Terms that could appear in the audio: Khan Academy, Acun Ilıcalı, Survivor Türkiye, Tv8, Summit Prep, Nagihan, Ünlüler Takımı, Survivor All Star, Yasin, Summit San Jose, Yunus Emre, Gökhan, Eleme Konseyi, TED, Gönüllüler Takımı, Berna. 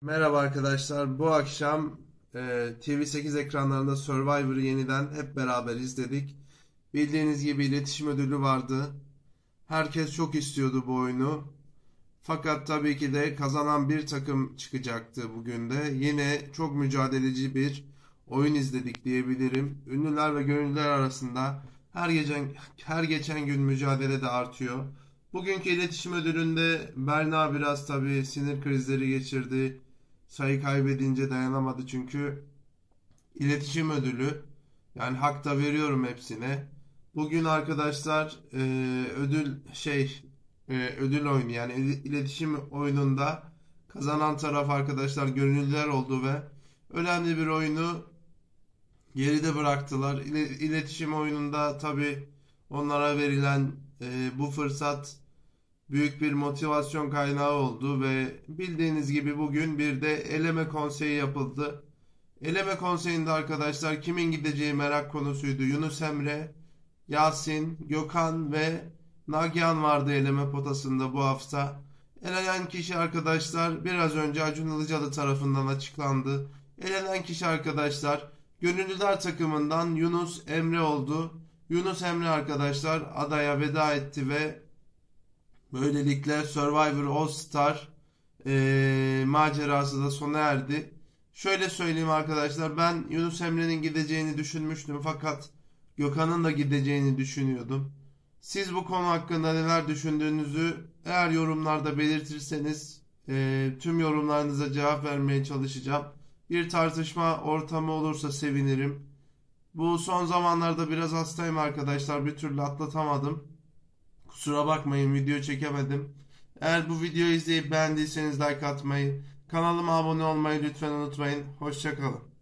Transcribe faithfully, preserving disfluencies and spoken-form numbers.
Merhaba arkadaşlar. Bu akşam e, T V sekiz ekranlarında Survivor'ı yeniden hep beraber izledik. Bildiğiniz gibi iletişim ödülü vardı. Herkes çok istiyordu bu oyunu. Fakat tabii ki de kazanan bir takım çıkacaktı bugün de. Yine çok mücadeleci bir oyun izledik diyebilirim. Ünlüler ve gönüllüler arasında her geçen, her geçen gün mücadele de artıyor. Bugünkü iletişim ödülünde Berna biraz tabii sinir krizleri geçirdi. Sayı kaybedince dayanamadı çünkü iletişim ödülü, yani hak da veriyorum hepsine. Bugün arkadaşlar e, ödül şey e, ödül oyunu, yani iletişim oyununda kazanan taraf arkadaşlar gönüllüler oldu ve önemli bir oyunu geride bıraktılar. İletişim oyununda tabii onlara verilen e, bu fırsat büyük bir motivasyon kaynağı oldu ve bildiğiniz gibi bugün bir de eleme konseyi yapıldı. Eleme konseyinde arkadaşlar kimin gideceği merak konusuydu. Yunus Emre, Yasin, Gökhan ve Nagihan vardı eleme potasında bu hafta. Elenen kişi arkadaşlar biraz önce Acun Ilıcalı tarafından açıklandı. Elenen kişi arkadaşlar gönüllüler takımından Yunus Emre oldu. Yunus Emre arkadaşlar adaya veda etti ve böylelikle Survivor All Star e, macerası da sona erdi. Şöyle söyleyeyim arkadaşlar, ben Yunus Emre'nin gideceğini düşünmüştüm fakat Gökhan'ın da gideceğini düşünüyordum. Siz bu konu hakkında neler düşündüğünüzü eğer yorumlarda belirtirseniz e, tüm yorumlarınıza cevap vermeye çalışacağım. Bir tartışma ortamı olursa sevinirim. Bu son zamanlarda biraz hastayım arkadaşlar, bir türlü atlatamadım. Kusura bakmayın, video çekemedim. Eğer bu videoyu izleyip beğendiyseniz like atmayı, kanalıma abone olmayı lütfen unutmayın. Hoşça kalın.